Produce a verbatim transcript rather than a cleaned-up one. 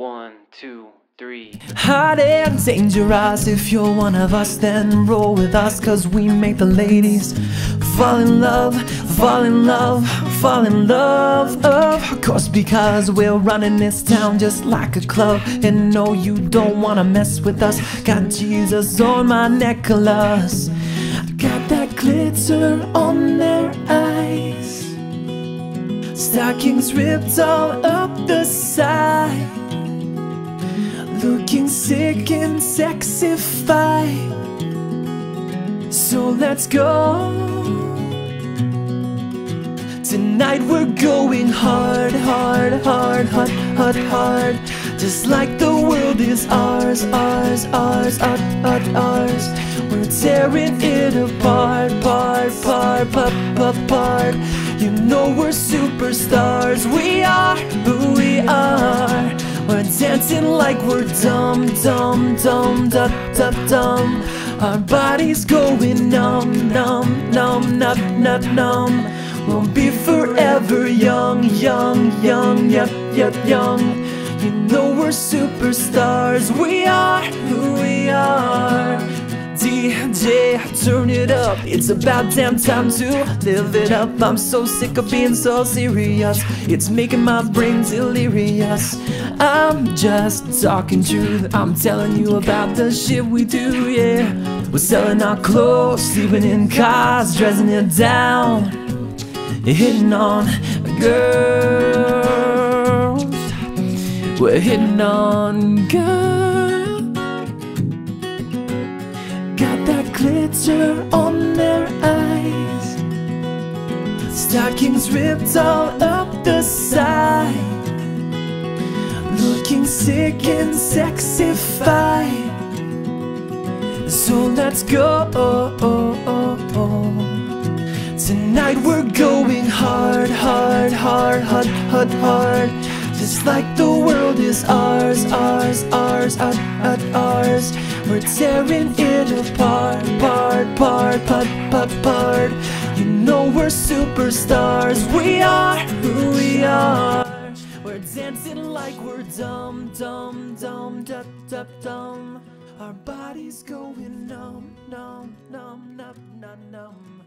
One, two, three. Hot and dangerous. If you're one of us, then roll with us, cause we make the ladies fall in love, fall in love, fall in love. Of course, because we're running this town just like a club. And no, you don't wanna mess with us. Got Jesus on my necklace, got that glitter on their eyes, stockings ripped all up the side, looking sick and sexified. So let's go. Tonight we're going hard, hard, hard, hard, hard, hard. Just like the world is ours, ours, ours, ours, ours, ours. We're tearing it apart, apart, apart, apart, apart. You know we're superstars, we are who we are. We're dancing like we're dumb, dumb, dumb, da, da, dumb. Our bodies going numb, numb, numb, numb, numb, numb. We'll be forever young, young, young, yep, yep, young. You know we're superstars, we are who we are. D J, turn it up, it's about damn time to live it up. I'm so sick of being so serious, it's making my brain delirious. I'm just talking truth, I'm telling you about the shit we do, yeah. We're selling our clothes, sleeping in cars, dressing it down, hitting on girls. We're hitting on girls. Glitter on their eyes, stockings ripped all up the side, looking sick and sexified. So let's go. Tonight we're going hard, hard, hard, hard, hard, hard. Just like the world is ours, ours, ours, ours, ours, ours. We're tearing it apart, part, part, part, part, part. You know we're superstars, we are who we are. We're dancing like we're dumb, dumb, dumb, dup, dup, dumb. Our bodies going numb, numb, numb, numb, numb, numb.